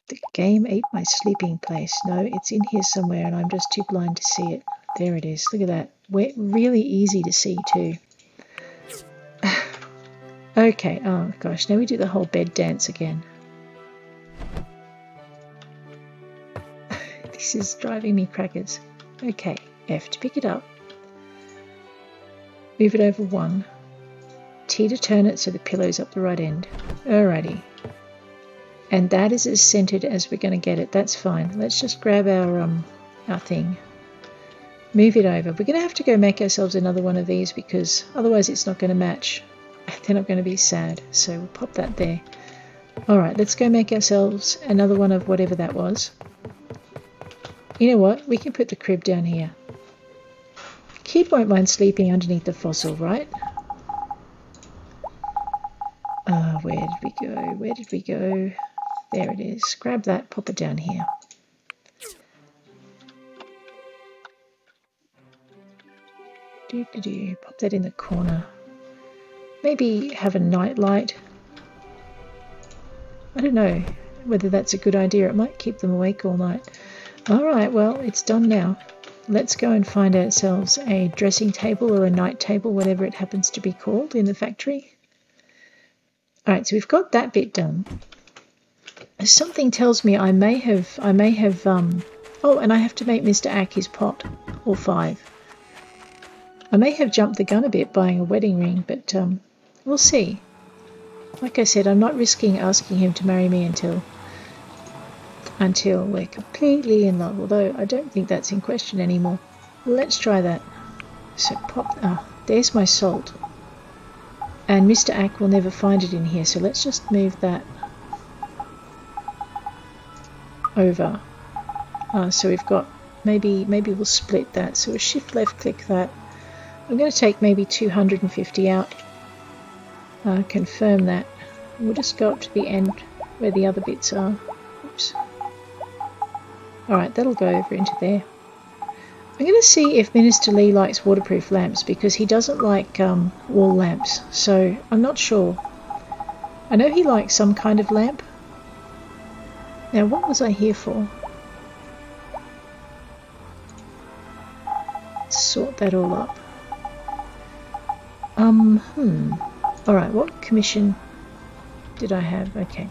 The Game ate my sleeping place. No, it's in here somewhere and I'm just too blind to see it. There it is. Look at that. We're really easy to see too. Okay. Oh gosh. Now we do the whole bed dance again. This is driving me crackers. Okay. F to pick it up. Move it over one. T to turn it so the pillow's up the right end. Alrighty. And that is as centered as we're going to get it. That's fine. Let's just grab our um our thing. Move it over. We're going to have to go make ourselves another one of these because otherwise it's not going to match. Then I'm going to be sad. So we'll pop that there. Alright, let's go make ourselves another one of whatever that was. You know what? We can put the crib down here. Kid won't mind sleeping underneath the fossil, right? Uh, where did we go? Where did we go? There it is. Grab that, pop it down here. Do do do. Pop that in the corner. Maybe have a night light. I don't know whether that's a good idea. It might keep them awake all night. Alright, well, it's done now. Let's go and find ourselves a dressing table or a night table, whatever it happens to be called in the factory. Alright, so we've got that bit done. Something tells me I may have, I may have, um, oh, and I have to make Mister Ack his pot, or five. I may have jumped the gun a bit buying a wedding ring, but um, we'll see. Like I said, I'm not risking asking him to marry me until until we're completely in love, although I don't think that's in question anymore. Let's try that. So pop, ah, there's my salt. And Mister Ack will never find it in here, so let's just move that over. Uh, so we've got, maybe, maybe we'll split that, so we'll shift left click that. I'm going to take maybe two hundred fifty out, uh, confirm that. We'll just go up to the end where the other bits are. Oops. Alright, that'll go over into there. I'm going to see if Minister Lee likes waterproof lamps because he doesn't like um, wall lamps, so I'm not sure. I know he likes some kind of lamp. Now, what was I here for? Let's sort that all up. Um, hmm. Alright, what commission did I have? Okay.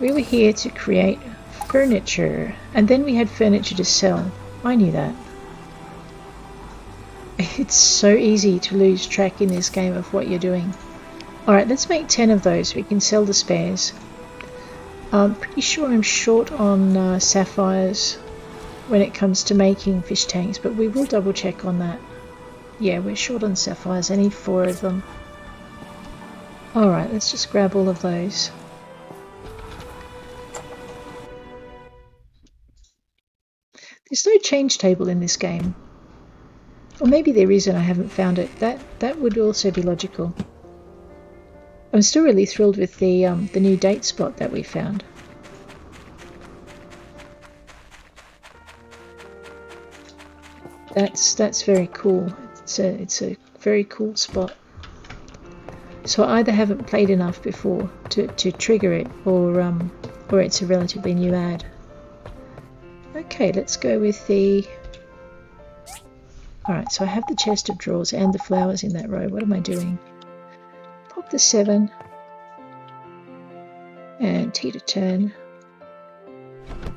We were here to create furniture. And then we had furniture to sell. I knew that. It's so easy to lose track in this game of what you're doing. Alright, let's make ten of those. We can sell the spares. I'm pretty sure I'm short on uh, sapphires when it comes to making fish tanks, but we will double check on that. Yeah, we're short on sapphires. I need four of them. Alright, let's just grab all of those. There's no change table in this game. Or maybe there is and I haven't found it. That that would also be logical. I'm still really thrilled with the, um, the new date spot that we found. That's, that's very cool. It's a, it's a very cool spot. So I either haven't played enough before to, to trigger it, or um, or it's a relatively new ad. Okay, let's go with the... Alright, so I have the chest of drawers and the flowers in that row. What am I doing? Pop the seven. And T to turn.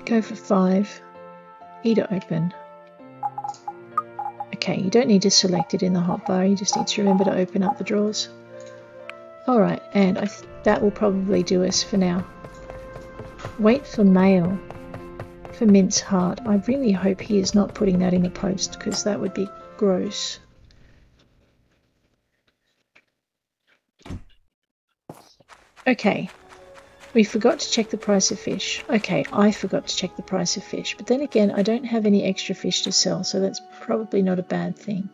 Go for five. E to open. Okay, you don't need to select it in the hotbar, you just need to remember to open up the drawers. Alright, and I th that will probably do us for now. Wait for mail for Mint's heart. I really hope he is not putting that in the post because that would be gross. Okay, we forgot to check the price of fish. Okay, I forgot to check the price of fish, but then again, I don't have any extra fish to sell, so that's probably not a bad thing.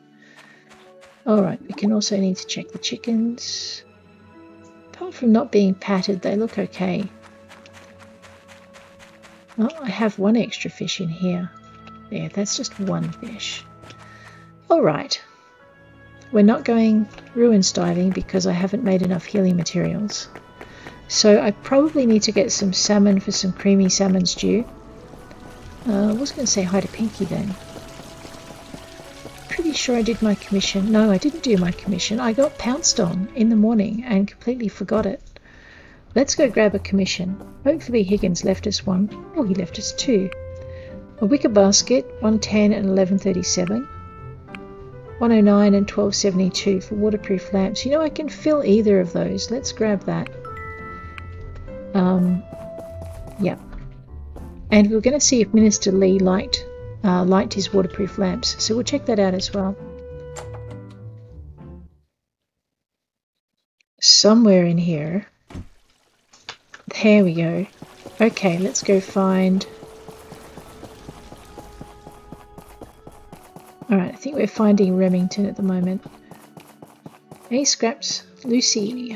Alright, we can also need to check the chickens. Apart from not being patted, they look okay. Well, I have one extra fish in here. There, that's just one fish. Alright, we're not going ruins diving because I haven't made enough healing materials. So I probably need to get some salmon for some creamy salmon stew. Uh, I was going to say hi to Pinky then. Pretty sure I did my commission. No, I didn't do my commission. I got pounced on in the morning and completely forgot it. Let's go grab a commission. Hopefully Higgins left us one. Oh, he left us two. A wicker basket, one ten and eleven thirty-seven. one oh nine and twelve seventy-two for waterproof lamps. You know, I can fill either of those. Let's grab that. Um, yeah. And we we're going to see if Minister Lee liked, uh, liked his waterproof lamps. So we'll check that out as well. Somewhere in here. There we go. Okay, let's go find... Alright, I think we're finding Remington at the moment. Hey Scraps, Lucy,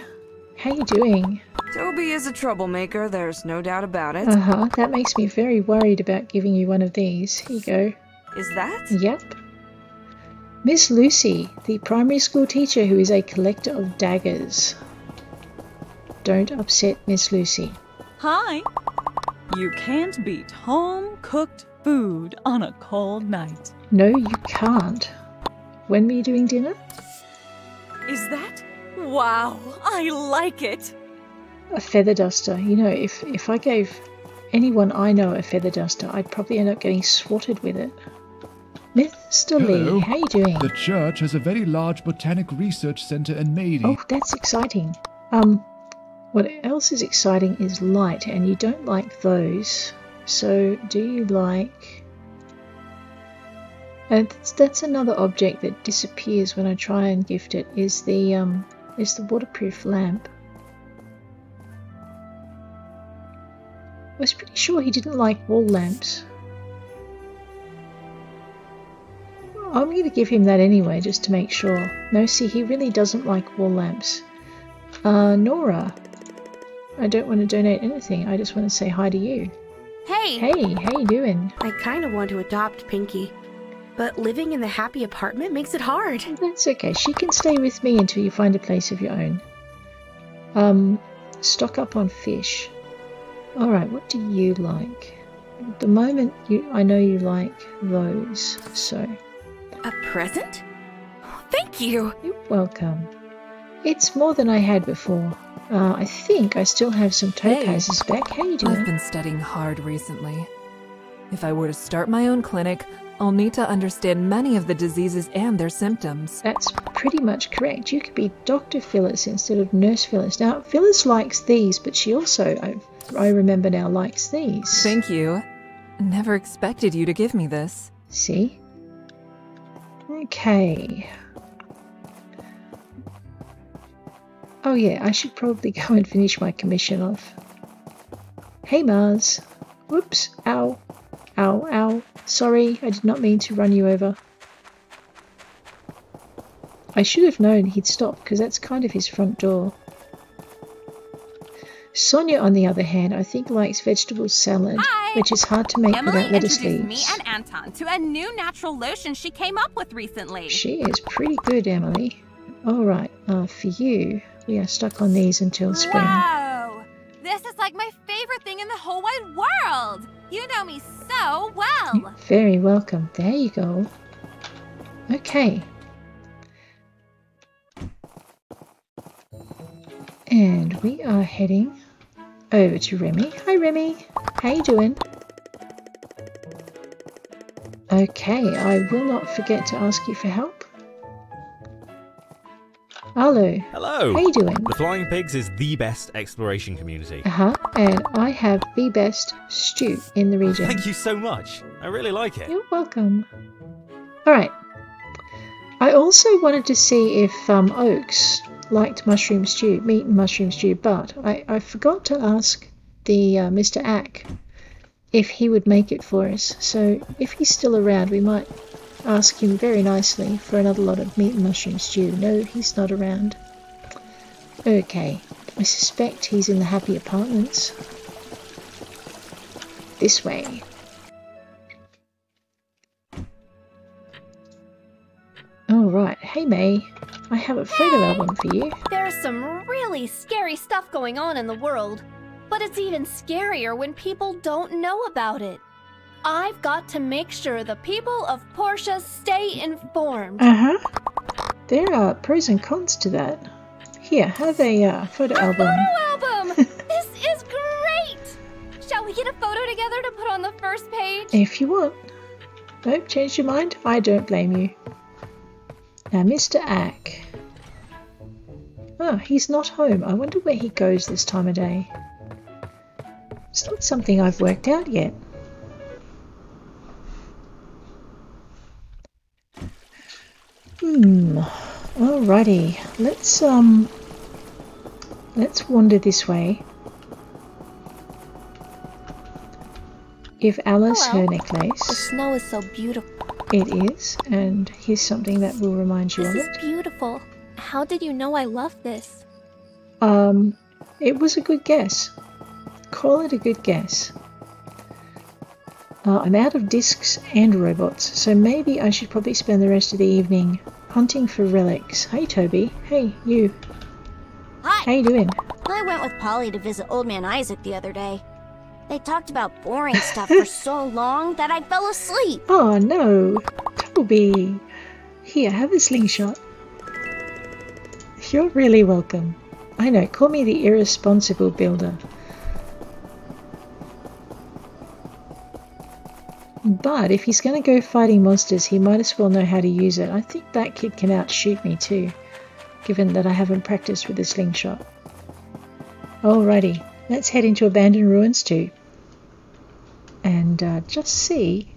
how you doing? Toby is a troublemaker, there's no doubt about it. Uh-huh, that makes me very worried about giving you one of these. Here you go. Is that? Yep. Miss Lucy, the primary school teacher who is a collector of daggers. Don't upset Miss Lucy. Hi. You can't beat home-cooked food on a cold night. No, you can't. When were you doing dinner? Is that? Wow, I like it. A feather duster. You know, if, if I gave anyone I know a feather duster, I'd probably end up getting swatted with it. Mister Hello. Lee, how are you doing? The church has a very large botanic research centre in May. Oh, that's exciting. Um, what else is exciting is light, and you don't like those. So do you like... And that's, that's another object that disappears when I try and gift it, is the um, is the waterproof lamp. I was pretty sure he didn't like wall lamps. I'm going to give him that anyway, just to make sure. No, see, he really doesn't like wall lamps. Uh, Nora, I don't want to donate anything, I just want to say hi to you. Hey! Hey, how you doing? I kind of want to adopt Pinky. But living in the happy apartment makes it hard. That's okay. She can stay with me until you find a place of your own. Um, stock up on fish. Alright, what do you like? At the moment, you, I know you like those, so... A present? Thank you! You're welcome. It's more than I had before. Uh, I think I still have some topazes hey. back. How you doing? I've been studying hard recently. If I were to start my own clinic... I'll need to understand many of the diseases and their symptoms. That's pretty much correct. You could be Doctor Phyllis instead of Nurse Phyllis. Now, Phyllis likes these, but she also, I, I remember now, likes these. Thank you. Never expected you to give me this. See? Okay. Oh yeah, I should probably go and finish my commission off. Hey Mars. Whoops. Ow. Ow, ow. Sorry, I did not mean to run you over. I should have known he'd stop, because that's kind of his front door. Sonia, on the other hand, I think likes vegetable salad, Hi. which is hard to make Emily without lettuce leaves. Emily introduced me and Anton to a new natural lotion she came up with recently. She is pretty good, Emily. Alright, uh, for you, we are stuck on these until spring. Wow! This is like my favorite thing in the whole wide world! You know me so well! You're very welcome. There you go. Okay. And we are heading over to Remy. Hi Remy! How you doing? Okay, I will not forget to ask you for help. Arlo. Hello! How you doing? The Flying Pigs is the best exploration community. Uh-huh. And I have the best stew in the region. Thank you so much. I really like it. You're welcome. Alright. I also wanted to see if um, Oaks liked mushroom stew, meat and mushroom stew, but I, I forgot to ask the uh, Mister Ack if he would make it for us. So if he's still around, we might ask him very nicely for another lot of meat and mushroom stew. No, he's not around. Okay. I suspect he's in the happy apartments. This way. Alright, hey May, I have a photo album for you. There There's some really scary stuff going on in the world, but it's even scarier when people don't know about it. I've got to make sure the people of Portia stay informed. Uh-huh. There are pros and cons to that. Here, have a uh, photo a album. Photo album! This is great! Shall we get a photo together to put on the first page? If you want. Nope, change your mind. I don't blame you. Now, Mister Ack. Oh, he's not home. I wonder where he goes this time of day. It's not something I've worked out yet. Hmm. Alrighty. Let's um. Let's wander this way. If Alice, hello. Her necklace. The snow is so beautiful. It is, and here's something that will remind you this of it. This is beautiful. How did you know I love this? Um, it was a good guess. Call it a good guess. Uh, I'm out of discs and robots, so maybe I should probably spend the rest of the evening hunting for relics. Hey, Toby. Hey, you. Hi. How you doing? I went with Polly to visit Old Man Isaac the other day. They talked about boring stuff for so long that I fell asleep. Oh no, Toby. Here, have a slingshot. You're really welcome. I know, call me the irresponsible builder. But if he's going to go fighting monsters, he might as well know how to use it. I think that kid can outshoot me too, given that I haven't practiced with a slingshot. Alrighty, let's head into Abandoned Ruins too. And uh, just see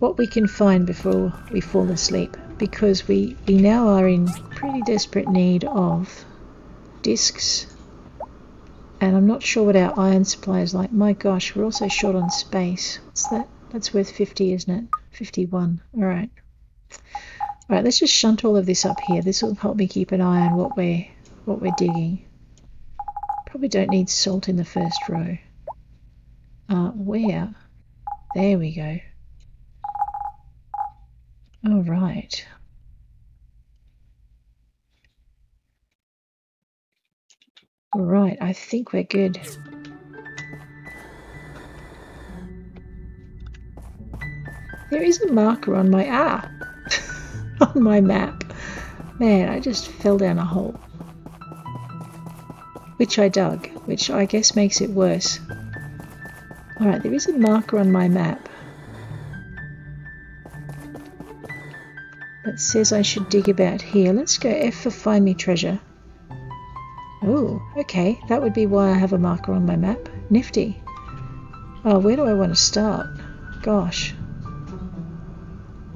what we can find before we fall asleep, because we, we now are in pretty desperate need of discs, and I'm not sure what our iron supply is like. My gosh, we're also short on space. What's that? That's worth fifty, isn't it? fifty-one. Alright. Alright, let's just shunt all of this up here. This will help me keep an eye on what we're, what we're digging. Probably don't need salt in the first row. Uh, where? There we go. All right. All right, I think we're good. There is a marker on my ah on my map. Man, I just fell down a hole. Which I dug, which I guess makes it worse. All right, there is a marker on my map that says I should dig about here. Let's go F for find me treasure. Oh, okay, that would be why I have a marker on my map. Nifty. Oh, where do I want to start? Gosh.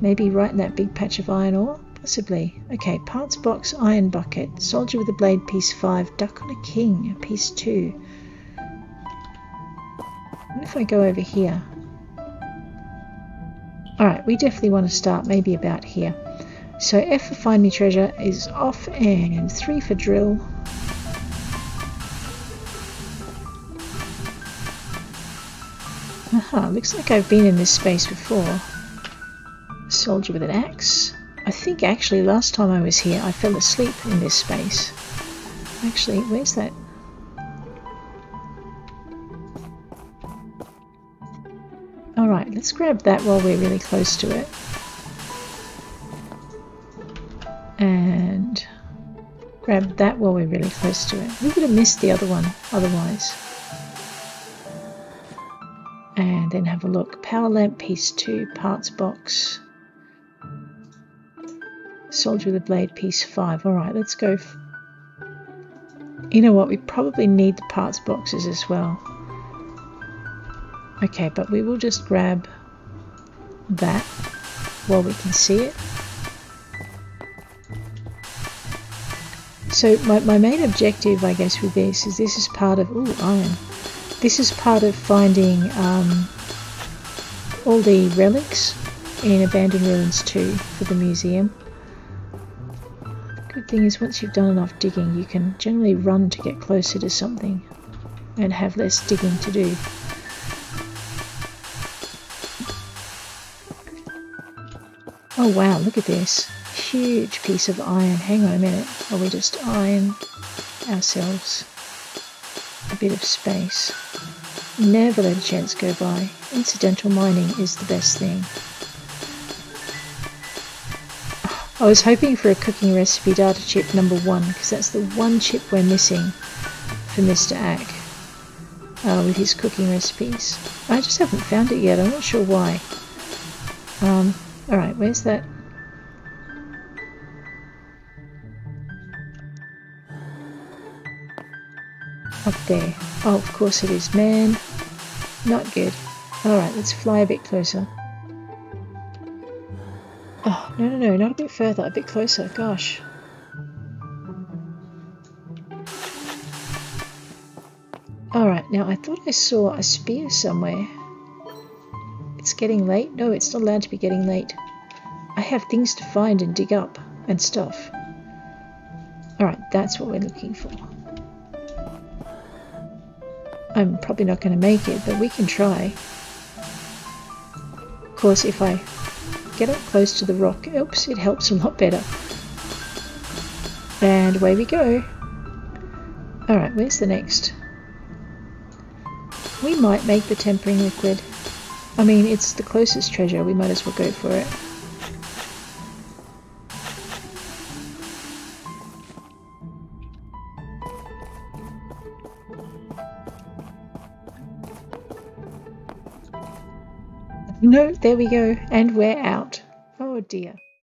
Maybe right in that big patch of iron ore? Possibly. Okay, parts box, iron bucket, soldier with a blade, piece five, duck on a king, piece two. What if I go over here? Alright, we definitely want to start maybe about here. So F for find me treasure is off, and three for drill. Aha, looks like I've been in this space before. Soldier with an axe. I think actually last time I was here I fell asleep in this space. Actually, where's that? Alright, let's grab that while we're really close to it. And grab that while we're really close to it. We would have missed the other one otherwise. And then have a look. Power lamp, piece two, parts box. Soldier with a blade, piece five. Alright, let's go. F you know what? We probably need the parts boxes as well. Okay, but we will just grab that while we can see it. So my, my main objective, I guess, with this is this is part of... Ooh, iron. This is part of finding um, all the relics in Abandoned Ruins two for the museum. Good thing is once you've done enough digging, you can generally run to get closer to something and have less digging to do. Oh wow, look at this. huge piece of iron. Hang on a minute while we just iron ourselves a bit of space. Never let a chance go by. Incidental mining is the best thing. I was hoping for a cooking recipe data chip number one, because that's the one chip we're missing for Mister Ack uh, with his cooking recipes. I just haven't found it yet. I'm not sure why. Um, alright, where's that? Up there. Oh, of course it is. Man, not good. Alright, let's fly a bit closer. Oh, no, no, no, not a bit further, a bit closer. Gosh. Alright, now I thought I saw a spear somewhere. It's getting late. No, it's not allowed to be getting late. I have things to find and dig up and stuff. Alright, that's what we're looking for. I'm probably not going to make it, but we can try. Of course, if I get up close to the rock, oops, it helps a lot better. And away we go. Alright, where's the next? We might make the tempering liquid. I mean, it's the closest treasure, we might as well go for it. No, there we go, and we're out. Oh dear.